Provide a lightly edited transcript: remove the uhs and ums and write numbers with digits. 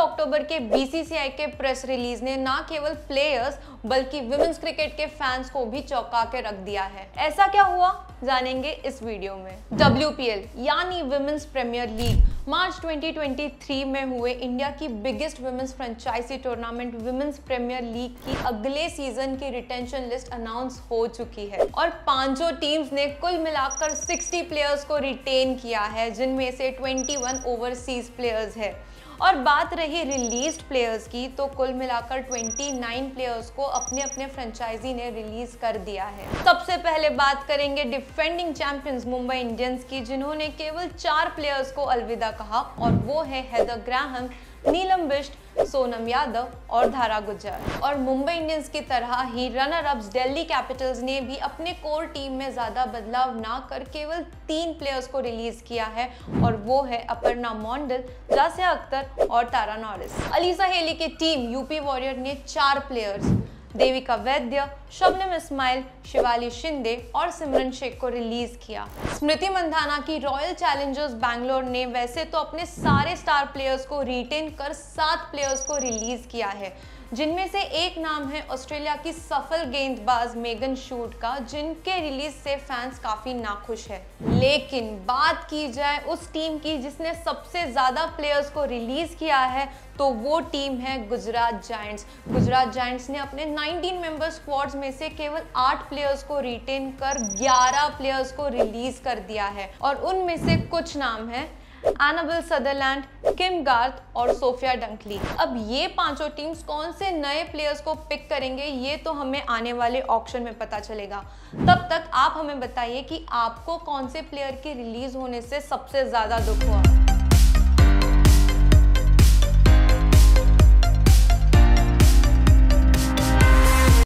अक्टूबर के बीसीसीआई के press release ने ना केवल प्लेयर्स बल्कि विमेंस क्रिकेट के फैंस को भी चौंका के रख दिया है। ऐसा क्या हुआ जानेंगे इस वीडियो में। WPL यानी वुमेन्स प्रीमियर लीग मार्च 2023 में हुए इंडिया की biggest women's franchise tournament women's premier league की अगले सीजन की रिटेंशन लिस्ट अनाउंस हो चुकी है और पांचों टीम्स ने कुल मिलाकर 60 प्लेयर्स को रिटेन किया है, जिनमें से 21 ओवरसीज प्लेयर्स है। और बात रही रिलीज्ड प्लेयर्स की, तो कुल मिलाकर 29 प्लेयर्स को अपने अपने फ्रेंचाइजी ने रिलीज कर दिया है। सबसे पहले बात करेंगे डिफेंडिंग चैंपियंस मुंबई इंडियंस की, जिन्होंने केवल 4 प्लेयर्स को अलविदा कहा और वो है हेदर ग्राहम, नीलमबिष्ट, सोनम यादव और धारा गुज्जर। और मुंबई इंडियंस की तरह ही रनर अप्स दिल्ली कैपिटल्स ने भी अपने कोर टीम में ज्यादा बदलाव ना कर केवल 3 प्लेयर्स को रिलीज किया है और वो है अपर्णा मॉंडल, जासिया अख्तर और तारा नॉरस। अलीसा हेली की टीम यूपी वॉरियर ने 4 प्लेयर्स देविका वैद्य, शबनम इस्माइल, शिवाली शिंदे और सिमरन शेख को रिलीज किया। स्मृति मंधाना की रॉयल चैलेंजर्स बैंगलोर ने वैसे तो अपने सारे स्टार प्लेयर्स को रिटेन कर 7 प्लेयर्स को रिलीज किया है, जिनमें से एक नाम है ऑस्ट्रेलिया की सफल गेंदबाज मेगन शूट का, जिनके रिलीज से फैंस काफी नाखुश है। लेकिन बात की जाए उस टीम की जिसने सबसे ज्यादा प्लेयर्स को रिलीज किया है, तो वो टीम है गुजरात जाइंट्स। गुजरात जाइंट्स ने अपने 19 मेंबर स्क्वाड्स में से केवल 8 प्लेयर्स को रिटेन कर 11 प्लेयर्स को रिलीज कर दिया है और उनमें से कुछ नाम है एनाबेल सदरलैंड, किम गार्थ और सोफिया डंकली। अब ये पांचों टीम्स कौन से नए प्लेयर्स को पिक करेंगे, ये तो हमें आने वाले ऑक्शन में पता चलेगा। तब तक आप हमें बताइए कि आपको कौन से प्लेयर के रिलीज होने से सबसे ज्यादा दुख हुआ।